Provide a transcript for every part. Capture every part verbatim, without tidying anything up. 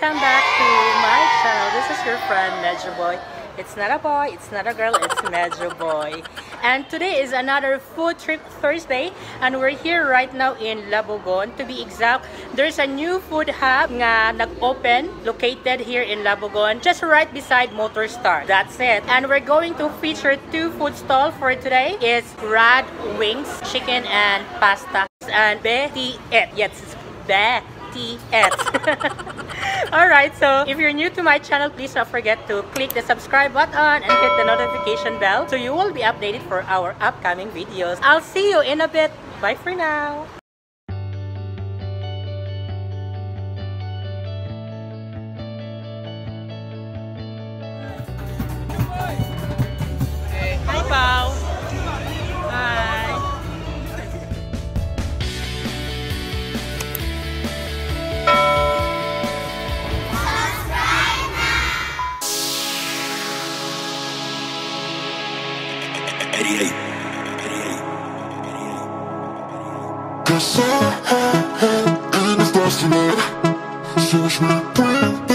Welcome back to my channel. This is your friend Medyo Boi. It's not a boy, it's not a girl, it's Medyo Boi. And today is another food trip Thursday, and we're here right now in Labogon. To be exact, there's a new food hub nga nag-open located here in Labogon, just right beside Motorstar. That's it. And we're going to feature two food stalls for today. It's Rad Wings, chicken and pasta, and Beh Tea Eats. Yes, it's Beh Tea Eats. Alright, so if you're new to my channel, please don't forget to click the subscribe button and hit the notification bell so you will be updated for our upcoming videos. I'll see you in a bit. Bye for now. Hi, Pao. Hi. Cause I am lost in it. Search my breathing,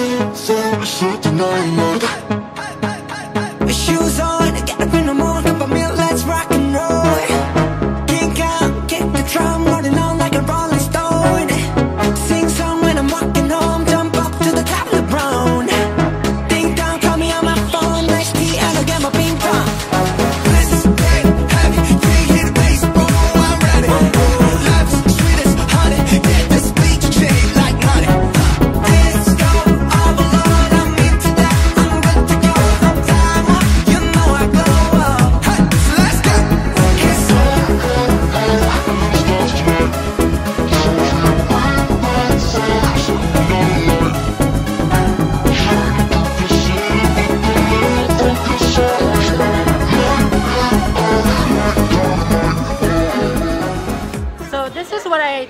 then I should deny it. Shoes on, gotta win them all, cup of milk, let's rock and roll. Kink out, kick the drum, running on like a rolling stone. Sing song when I'm walking home, jump up to the top of the brown. Ding dong, call me on my phone, nice tea, and I'll get my ping pong.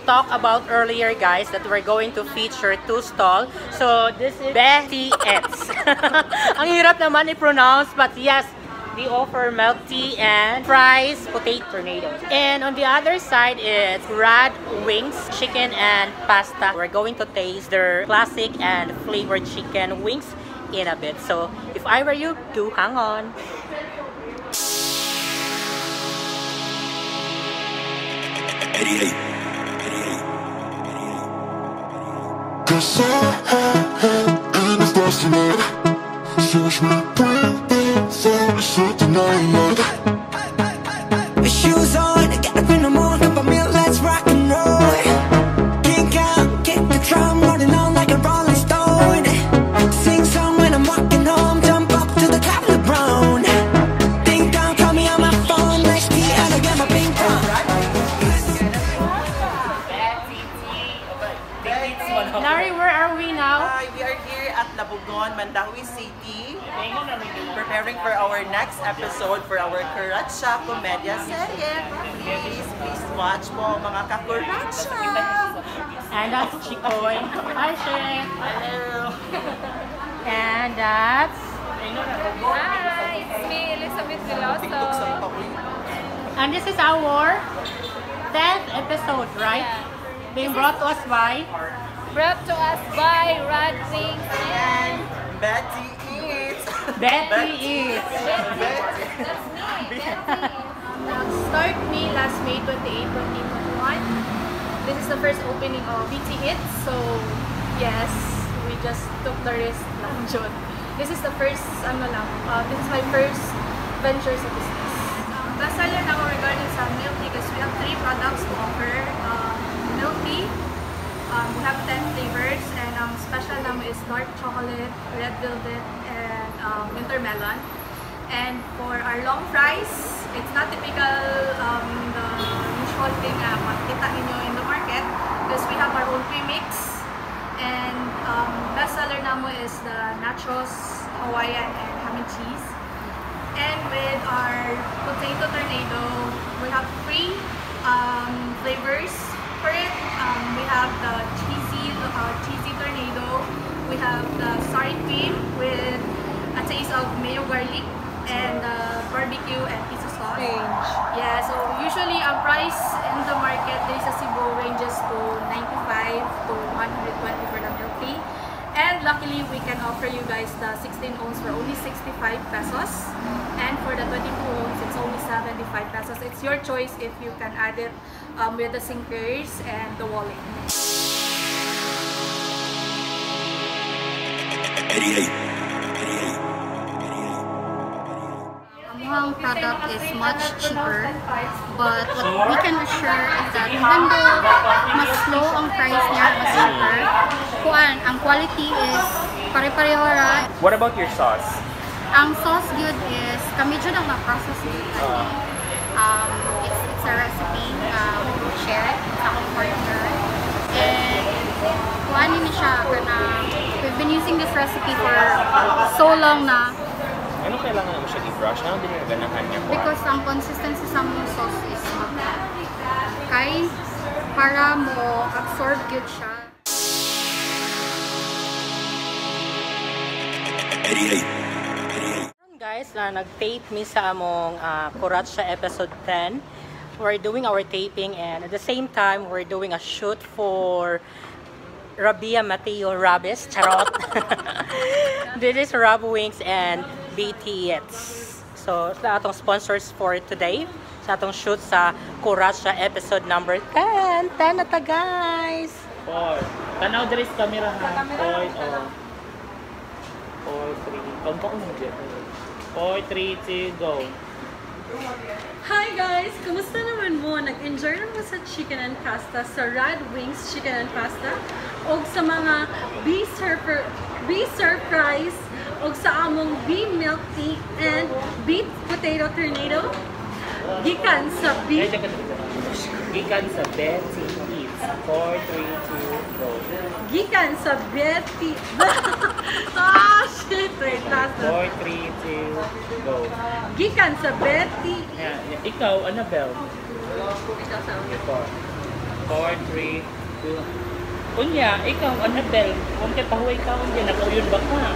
Talk about earlier, guys, that we're going to feature two stalls. So this is Beh Tea Eats. Ang hirap naman i-pronounce, but yes, they offer milk tea and fries, potato tornadoes. And on the other side is Rad Wings, chicken and pasta. We're going to taste their classic and flavored chicken wings in a bit. So if I were you, do hang on. eighty-eight. Cause I am lost in it. Search my breathing, then I should deny it. Shoes on, gotta win them all, cup of milk, let's rock and roll. Kink out, kick the drum, running on like a rolling stone. Sing song when I'm walking home, jump up to the top of the brown. Ding dong, call me on my phone, nice tea, and I get my ping pong. Nari, where are we now? Uh, we are here at Labogon, Mandaue City, preparing for our next episode for our Kuratsya Comedy serie. Please, please watch po mga ka-Kuratsya! And that's Chikoy. Hi, Shay! Hello! And that's... Hi, it's me, Elizabeth Veloso. And this is our tenth episode, right? Yeah. Being brought to us by... Brought to us by Rad Wings and Beh Tea Eats. Beh Tea Eats. That's me. That's start me last May twenty-eighth, twenty twenty-one. This is the first opening of Beh Tea Eats. So yes, we just took the risk lang jud. This is the first, ano lang, uh, this is my first venture sa business. Kasal yan ako regarding sa milk tea because we have three products to offer. Uh, milk tea. Um, we have ten flavors, and um, special name is dark chocolate, red velvet, and um, winter melon. And for our long fries, it's not typical um, the usual thing na uh, makita niyo in the market because we have our own premix. And um, best seller namo is the nachos, Hawaiian, and ham and cheese. And with our potato tornado, we have three um, flavors. For it, um, we have the cheesy, uh, cheesy tornado. We have the sour cream with a taste of mayo garlic and uh, barbecue and pizza sauce. Range. Yeah, so usually a price in the market there is a Cebu ranges to ninety-five to one hundred twenty for the milk tea, and luckily, we can offer you guys the sixteen ounce for only sixty-five pesos. And for the twenty-two ounce, it's only seventy-five pesos. It's your choice if you can add it um, with the sinkers and the wallet. Amuhang product is much cheaper, but what we can assure is that even though mas slow ang price niya, mas cheaper, kuan, ang quality is pare-pareho ra. What about your sauce? Ang sauce good is kami jud ang ma-process nito. Um, it's, it's a recipe uh, we will share it with our partner. And kuan ni siya kana we've been using this recipe for so long na. Ano kailangan mo siya i-brush? Ano din yung ganahan niya? Because ang consistency sa mong sauce is good. Kay para mo absorb good siya. Guys, na nag-tape mi sa among uh, Kuratsya episode ten. We're doing our taping and at the same time, we're doing a shoot for Rabia Mateo Rabis, charot. This is Rad Wings and Beh Tea Eats. So, sa atong sponsors for today, sa atong shoot sa Kuratsya episode number ten. ten na ta, guys! Four. Tanaw diri sa camera, ha? four, three, go! Hi guys! Kumusta naman mo? Nag-enjoy naman sa chicken and pasta, sa Rad Wings chicken and pasta, o sa mga Beh Surfer Beh Surprise o sa among Beh Milk Tea and Beh Potato Tornado gikan sa Beh gikan sa Beh Tea Eats. Four, three, two, go! Gikan sa Beh Tea ah shit, wait, last four, three, two, go! Gikan sa Beh Tea Eats. Yeah, yeah. Ikaw, Annabelle. Ikaw sa four, three, two. Kunya, ikaw, Annabelle, kung kaya pahuway ka, kung kaya nakauyod ba ka?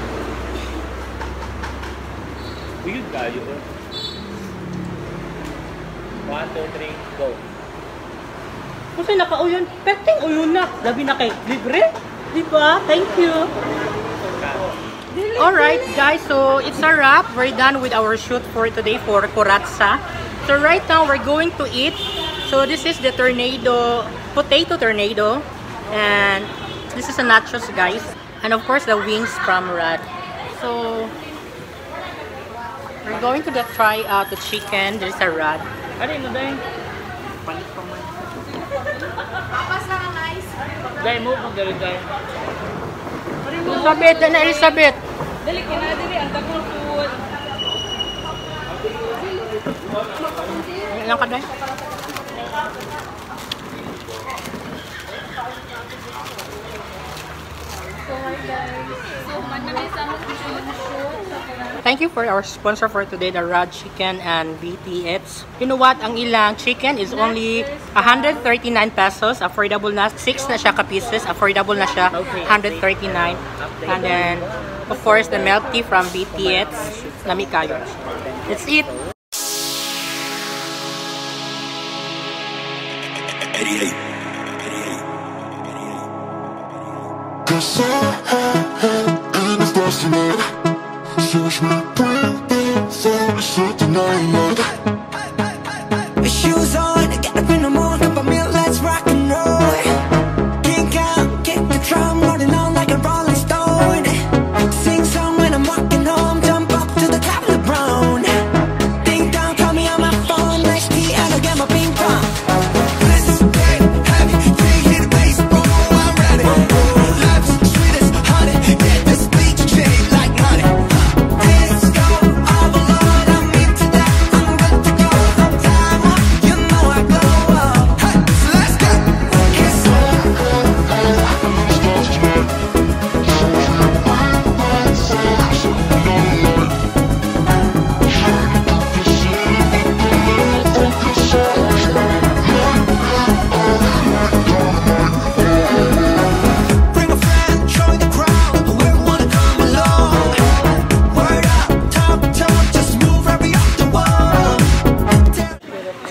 Uyod ka, yun. one, two, three, go. Kung sa'yo nakauyod, peting uyod na. Labi na kay libre. Diba? Thank you. Alright guys, so it's a wrap. We're done with our shoot for today for Kuratsya. So right now, we're going to eat. So this is the tornado, potato tornado. And this is a nachos, guys, and of course the wings from Rad. So we're going to the try out the chicken. There's a Rad. Ano yun daw? Palit pa man. Papas na nice. Guys, move mo dali guys. Elizabeth na Elizabeth. Dali kina diri ang tagol food. Ilang kaday? Thank you for our sponsor for today, the Rad Chicken and Beh Tea Eats. You know what? Ang ilang chicken is only one hundred thirty-nine pesos. Affordable na. Six na siya ka-pieces. Affordable na siya. one hundred thirty-nine. And then, of course, the milk tea from Beh Tea Eats. Lami kayo. Let's eat! So high and it's lost in it. So she went breathing, so I should deny it. Shoes on, get up in the morning, cup of milk, let's rock and roll. Kink out, kick the drum, running on like a rolling stone. Sing song when I'm walking home, jump up to the top of the brown. Ding dong, call me on my phone, next tea and I'll get my ping pong.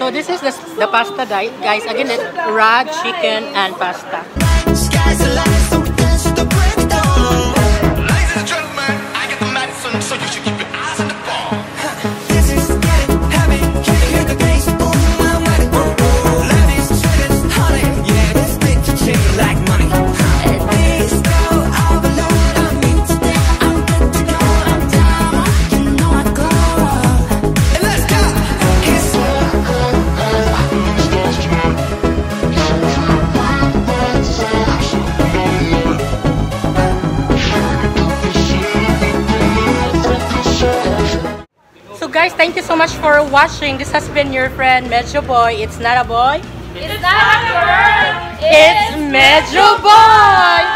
So this is the, the pasta diet, guys. Again, it's Rad, chicken, and pasta. guys, thank you so much for watching. This has been your friend Medyo Boi. It's not a boy. It's, it's not a girl. It's Medyo Boi.